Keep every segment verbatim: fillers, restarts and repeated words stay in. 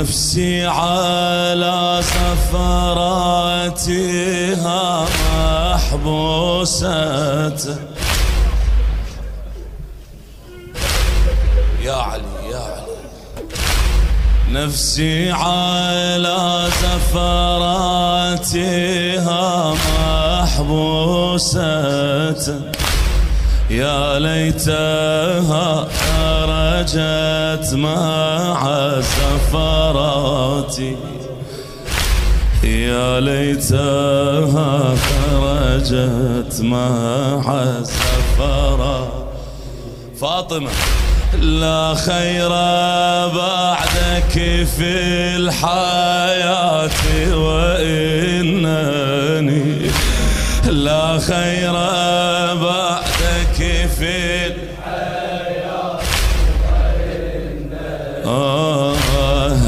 نفسي على سفراتها محبوسة. يا علي يا علي. نفسي على سفراتها محبوسة، يا ليتها خرجت مع سفراتي، يا ليتها خرجت مع سفراتي. فاطمة لا خير بعدك في الحياة وإنني لا خير بعدك في الحياة آه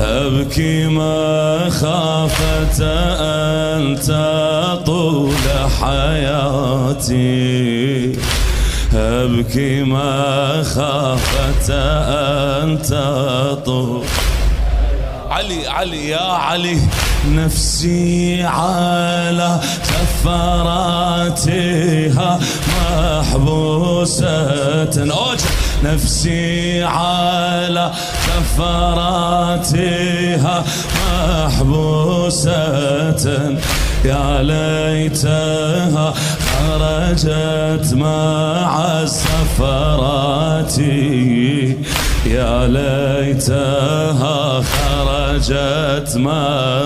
أبكي مخافة أن تطول حياتي، أبكي مخافة أن تطول. علي علي يا علي. نفسي على سفراتها محبوسة، أوجه. نفسي على سفراتها محبوسة، يا ليتها خرجت مع السفرات، يا ليتها خرجت مع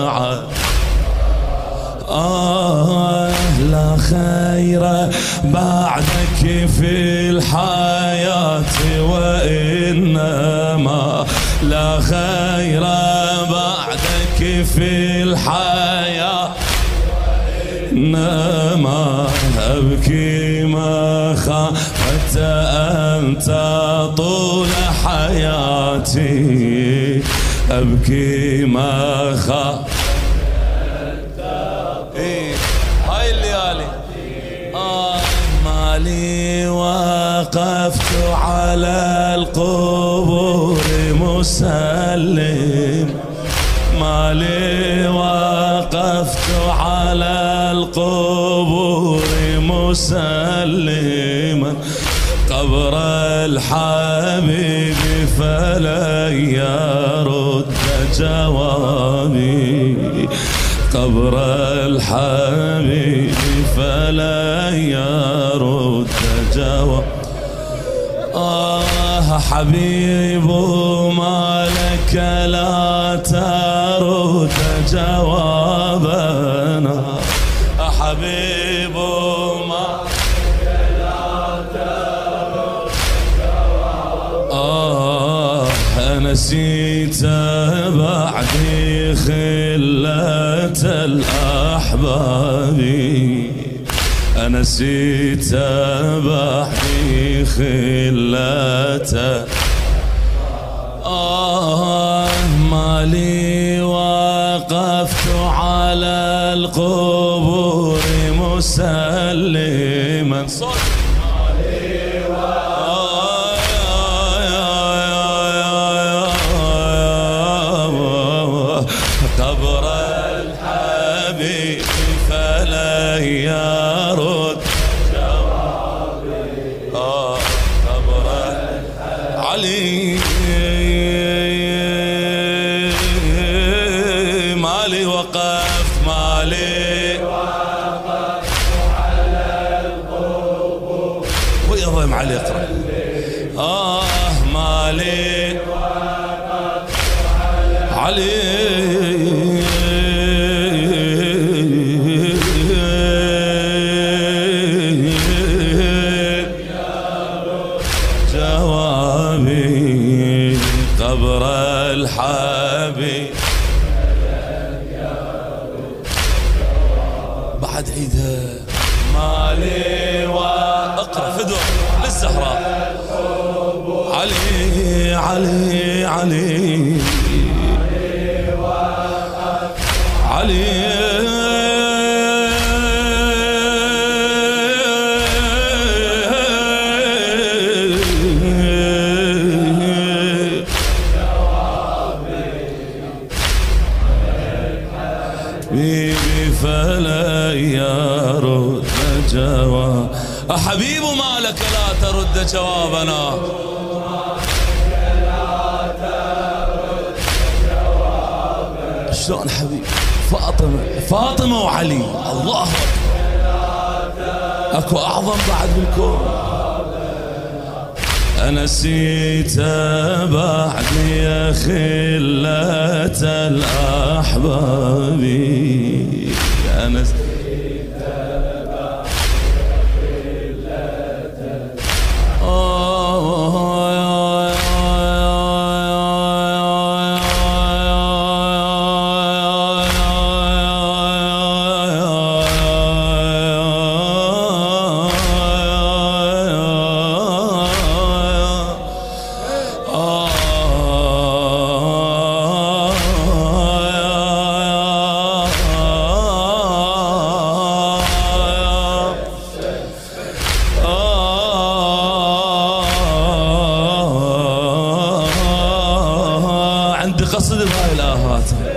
آه لا خير بعدك في الحياة وإنما لا خير بعدك في الحياة إنما أبكي مخافة أن تطول حياتي، أبكي مخافة إيه هاي الليالي. آه مالي وقفت على القبور مسلم، مالي وقفت على القبور مسلما قبر الحبيب فلن يرد جوابي، قبر الحبيب فلن يرد جوابي. آه حبيب ما لك لا ترد جوابنا، حبيب ما لك لا ترد جوابنا. آه نسيت بعدي خلة الأحباب، نسيت بعدي خلة. آه مالي وقفت على القبور مسلما صوت مالي وقفت قبر الحبيب فلا يرد جوابي آه قبر علي. مالي وقفت مالي وقفت على القبور ويا ام علي اقرا. آه مالي وقفت على جوابي قبر الحبيب. بعد عيدها مالي واقرا فدوى للزهراء. علي علي علي علي جوا حبيب ما لك لا ترد جوابنا شلون حبيب فاطمة فاطمة وعلي الله أكبر اكو اعظم بعد بالكون نسيت بعدني يا خلة الأحبابي نسيت بعدني يا قصد بهاي الآهات